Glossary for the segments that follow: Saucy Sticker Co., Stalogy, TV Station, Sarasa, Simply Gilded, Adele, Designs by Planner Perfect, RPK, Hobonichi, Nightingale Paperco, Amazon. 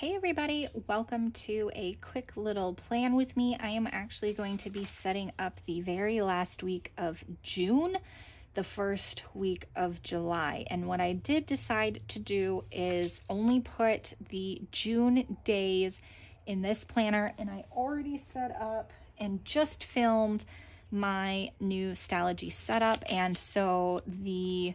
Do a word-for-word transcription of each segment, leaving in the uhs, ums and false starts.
Hey everybody, welcome to a quick little plan with me. I am actually going to be setting up the very last week of June, the first week of July. And what I did decide to do is only put the June days in this planner, and I already set up and just filmed my new Stalogy setup, and so the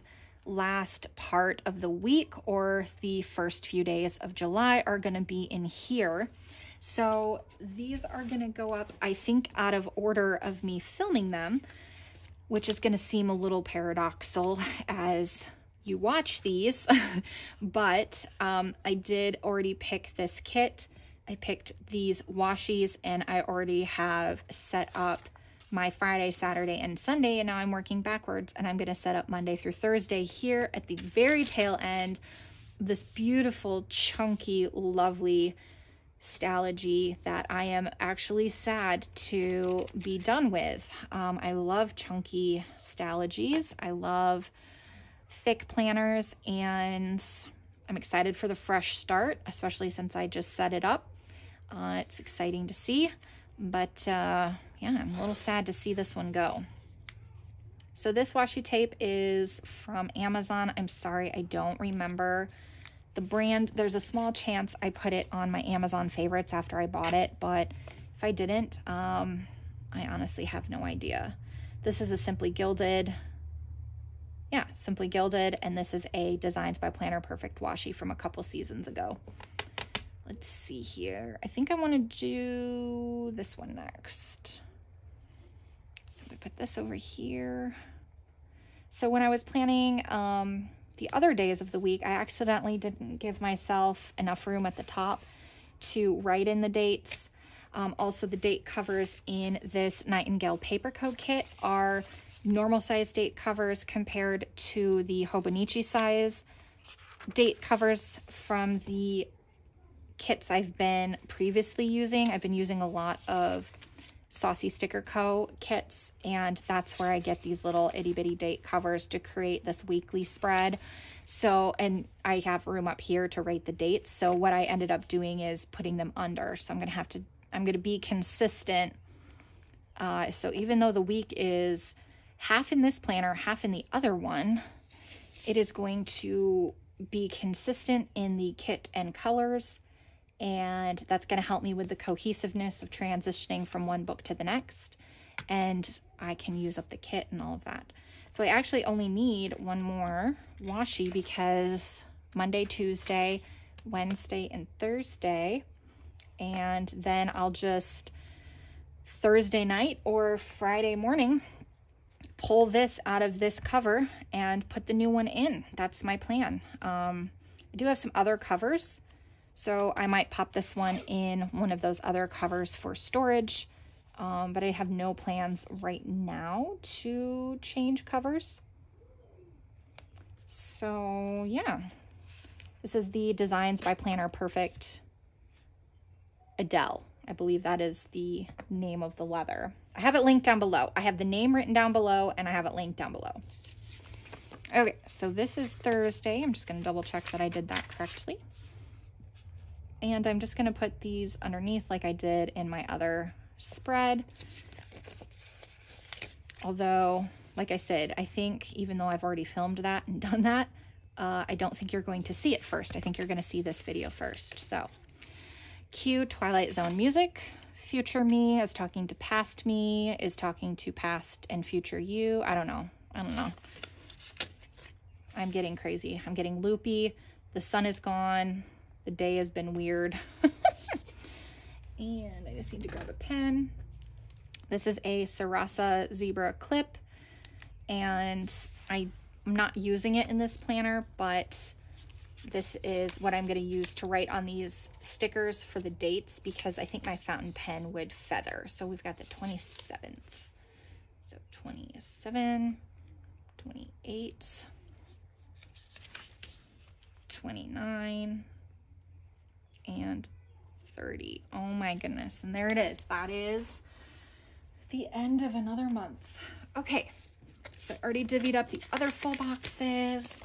last part of the week or the first few days of July are going to be in here. So these are going to go up, I think, out of order of me filming them, which is going to seem a little paradoxical as you watch these, but um, I did already pick this kit. I picked these washies, and I already have set up my Friday, Saturday, and Sunday, and now I'm working backwards, and I'm gonna set up Monday through Thursday here at the very tail end, this beautiful, chunky, lovely Stalogy that I am actually sad to be done with. Um, I love chunky Stalogies. I love thick planners, and I'm excited for the fresh start, especially since I just set it up. Uh, it's exciting to see, but uh, yeah, I'm a little sad to see this one go. So this washi tape is from Amazon. I'm sorry, I don't remember the brand. There's a small chance I put it on my Amazon favorites after I bought it, but if I didn't, um, I honestly have no idea. This is a Simply Gilded. Yeah, Simply Gilded, and this is a Designs by Planner Perfect washi from a couple seasons ago. Let's see here. I think I want to do this one next. So I'm going to put this over here. So when I was planning um, the other days of the week, I accidentally didn't give myself enough room at the top to write in the dates. Um, also, the date covers in this Nightingale Paperco kit are normal size date covers compared to the Hobonichi size date covers from the kits I've been previously using. I've been using a lot of Saucy Sticker Co. kits, and that's where I get these little itty bitty date covers to create this weekly spread. So, and I have room up here to write the dates. So what I ended up doing is putting them under. So I'm gonna have to, I'm gonna be consistent. Uh, so even though the week is half in this planner, half in the other one, it is going to be consistent in the kit and colors. And that's going to help me with the cohesiveness of transitioning from one book to the next, and I can use up the kit and all of that. So I actually only need one more washi because Monday, Tuesday, Wednesday, and Thursday, and then I'll just Thursday night or Friday morning pull this out of this cover and put the new one in. That's my plan. Um, I do have some other covers, so I might pop this one in one of those other covers for storage, um, but I have no plans right now to change covers. So yeah, this is the Designs by Planner Perfect Adele. I believe that is the name of the leather. I have it linked down below. I have the name written down below, and I have it linked down below. Okay, so this is Thursday. I'm just gonna double check that I did that correctly. And I'm just going to put these underneath like I did in my other spread. Although, like I said, I think even though I've already filmed that and done that, uh, I don't think you're going to see it first. I think you're going to see this video first. So, cue Twilight Zone music. Future me is talking to past me, is talking to past and future you. I don't know. I don't know. I'm getting crazy. I'm getting loopy. The sun is gone. The day has been weird. And I just need to grab a pen. This is a Sarasa zebra clip, and I'm not using it in this planner, but this is what I'm gonna use to write on these stickers for the dates because I think my fountain pen would feather. So we've got the twenty-seventh. So twenty-seven, twenty-eight, twenty-nine, and thirty. Oh my goodness. And there it is. That is the end of another month. Okay. So I already divvied up the other full boxes,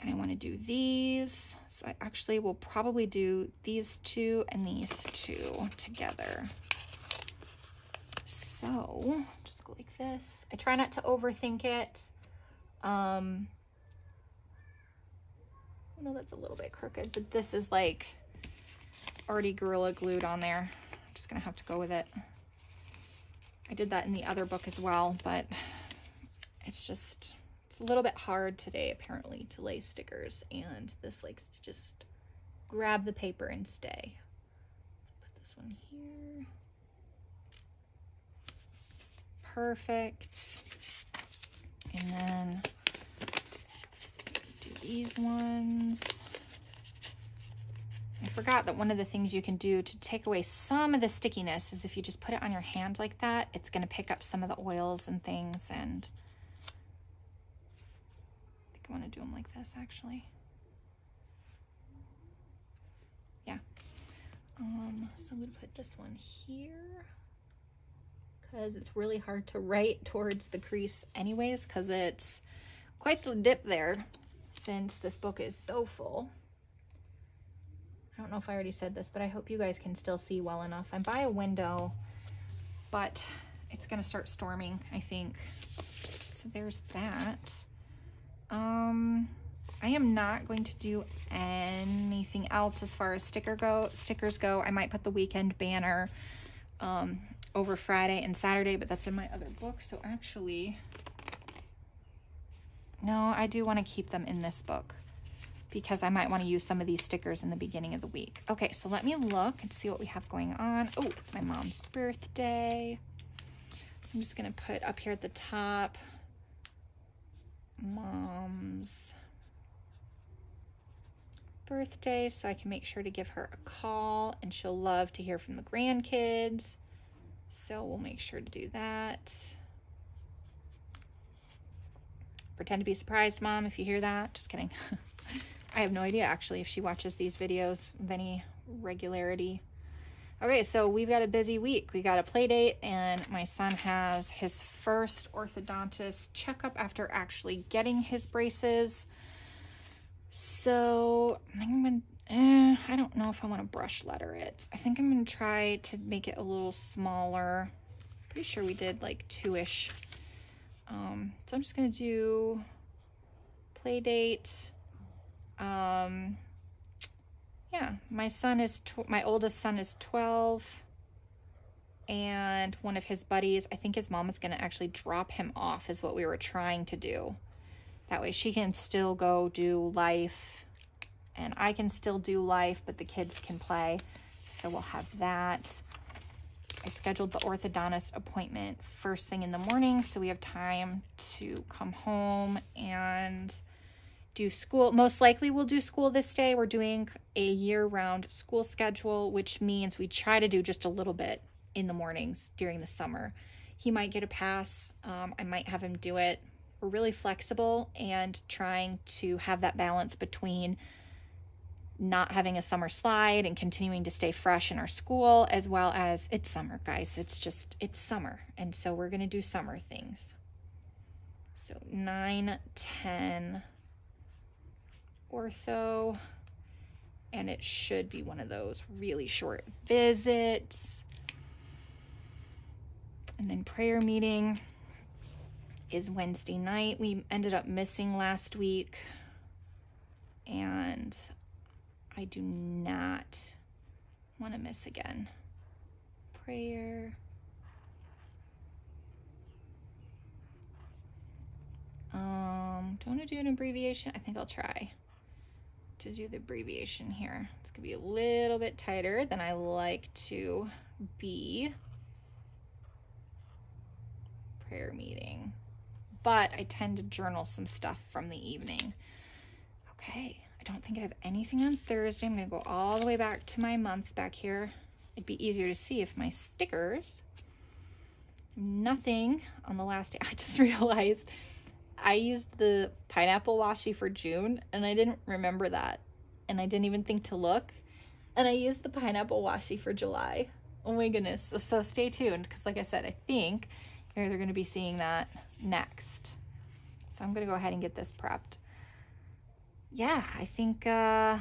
and I want to do these. So I actually will probably do these two and these two together. So just go like this. I try not to overthink it. Um, I know that's a little bit crooked, but this is like already Gorilla Glued on there. I'm just gonna have to go with it. I did that in the other book as well, but it's just, it's a little bit hard today apparently to lay stickers, and this likes to just grab the paper and stay. Put this one here. Perfect. And then do these ones. I forgot that one of the things you can do to take away some of the stickiness is if you just put it on your hand like that, it's going to pick up some of the oils and things. And I think I want to do them like this, actually. Yeah. Um, so I'm going to put this one here because it's really hard to write towards the crease anyways, because it's quite the dip there since this book is so full. I don't know if I already said this, but I hope you guys can still see well enough. I'm by a window, but it's gonna start storming, I think. So there's that. Um, I am not going to do anything else as far as sticker go, stickers go. I might put the weekend banner um, over Friday and Saturday, but that's in my other book. So actually, no, I do wanna keep them in this book, because I might want to use some of these stickers in the beginning of the week. Okay, so let me look and see what we have going on. Oh, it's my mom's birthday. So I'm just gonna put up here at the top, mom's birthday, so I can make sure to give her a call, and she'll love to hear from the grandkids. So we'll make sure to do that. Pretend to be surprised, Mom, if you hear that. Just kidding. I have no idea, actually, if she watches these videos with any regularity. Okay, so we've got a busy week. We got a play date, and my son has his first orthodontist checkup after actually getting his braces. So I'm gonna, eh, I don't know if I want to brush letter it. I think I'm going to try to make it a little smaller. Pretty sure we did like two-ish. Um, so I'm just going to do play date. Um, yeah, my son is, my oldest son is twelve, and one of his buddies, I think his mom is going to actually drop him off is what we were trying to do. That way she can still go do life, and I can still do life, but the kids can play. So we'll have that. I scheduled the orthodontist appointment first thing in the morning, so we have time to come home and do school. Most likely we'll do school this day. We're doing a year-round school schedule, which means we try to do just a little bit in the mornings during the summer. He might get a pass. Um, I might have him do it. We're really flexible and trying to have that balance between not having a summer slide and continuing to stay fresh in our school, as well as it's summer, guys. It's just, it's summer. And so we're going to do summer things. So nine ten ortho, and it should be one of those really short visits. And then prayer meeting is Wednesday night. We ended up missing last week, and I do not want to miss again. Prayer. Um, do I want to do an abbreviation? I think I'll try to do the abbreviation here. It's going to be a little bit tighter than I like to be. Prayer meeting. But I tend to journal some stuff from the evening. Okay. I don't think I have anything on Thursday. I'm going to go all the way back to my month back here. It'd be easier to see if my stickers. Nothing on the last day. I just realized I used the pineapple washi for June, and I didn't remember that, and I didn't even think to look, and I used the pineapple washi for July. Oh my goodness. So, so stay tuned, because like I said, I think you're either going to be seeing that next. So I'm going to go ahead and get this prepped. yeah, I think uh,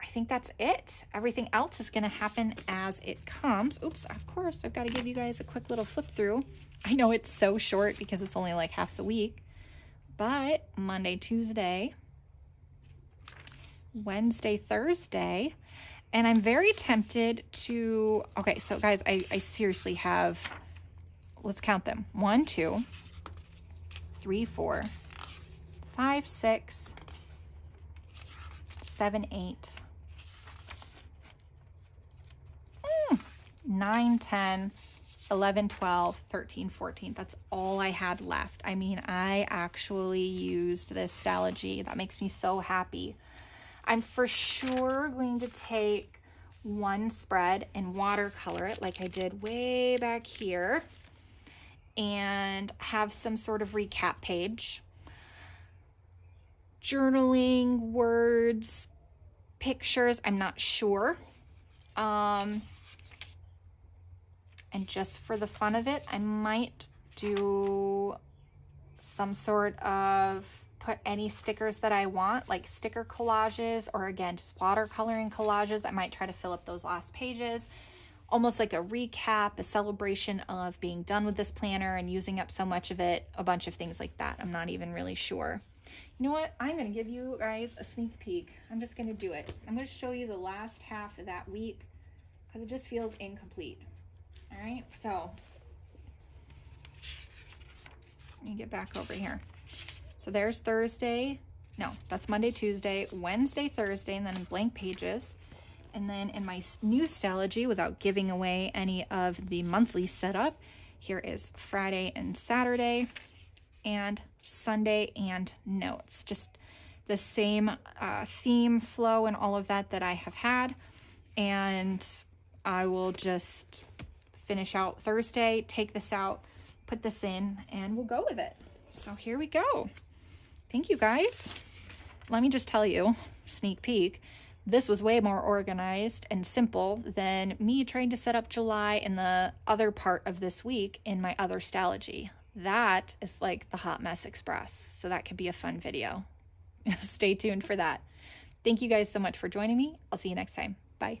I think that's it. Everything else is gonna happen as it comes. Oops, of course, I've got to give you guys a quick little flip through. I know it's so short because it's only like half the week, but Monday, Tuesday, Wednesday, Thursday, and I'm very tempted to, okay, so guys, I, I seriously have, let's count them. One, two, three, four, five, six, seven, eight, nine, ten, eleven, twelve, thirteen, fourteen. That's all I had left. I mean, I actually used this Stalogy. That makes me so happy. I'm for sure going to take one spread and watercolor it like I did way back here and have some sort of recap page. Journaling, words, pictures, I'm not sure. Um, and just for the fun of it, I might do some sort of put any stickers that I want, like sticker collages, or again, just watercoloring collages. I might try to fill up those last pages, almost like a recap, a celebration of being done with this planner and using up so much of it, a bunch of things like that. I'm not even really sure. You know what? I'm going to give you guys a sneak peek. I'm just going to do it. I'm going to show you the last half of that week because it just feels incomplete. All right, so let me get back over here. So there's Thursday, no, that's Monday, Tuesday, Wednesday, Thursday, and then blank pages. And then in my new Stalogy, without giving away any of the monthly setup, here is Friday and Saturday and Sunday and notes. Just the same uh, theme, flow, and all of that that I have had. And I will just finish out Thursday, take this out, put this in, and we'll go with it. So here we go. Thank you guys. Let me just tell you, sneak peek, this was way more organized and simple than me trying to set up July and the other part of this week in my other Stalogy. That is like the Hot Mess Express. So that could be a fun video. Stay tuned for that. Thank you guys so much for joining me. I'll see you next time. Bye.